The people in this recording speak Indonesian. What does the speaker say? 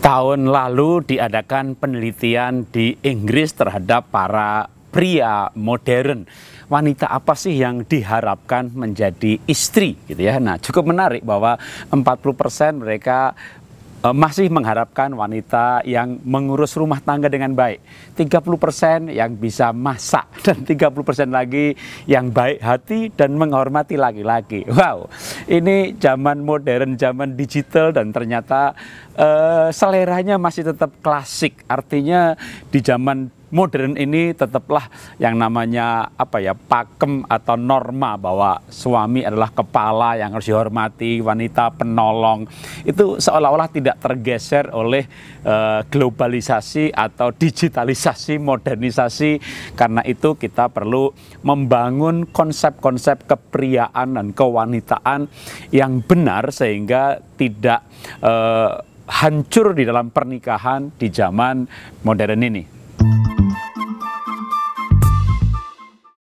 Tahun lalu diadakan penelitian di Inggris terhadap para pria modern. Wanita apa sih yang diharapkan menjadi istri gitu ya. Nah, cukup menarik bahwa 40% mereka masih mengharapkan wanita yang mengurus rumah tangga dengan baik, 30% yang bisa masak, dan 30% lagi yang baik hati dan menghormati laki-laki. Wow, ini zaman modern, zaman digital, dan ternyata seleranya masih tetap klasik. Artinya di zaman modern ini tetaplah yang namanya pakem atau norma bahwa suami adalah kepala yang harus dihormati, wanita penolong. Itu seolah-olah tidak tergeser oleh globalisasi atau digitalisasi, modernisasi. Karena itu kita perlu membangun konsep-konsep kepriaan dan kewanitaan yang benar sehingga tidak hancur di dalam pernikahan di zaman modern ini.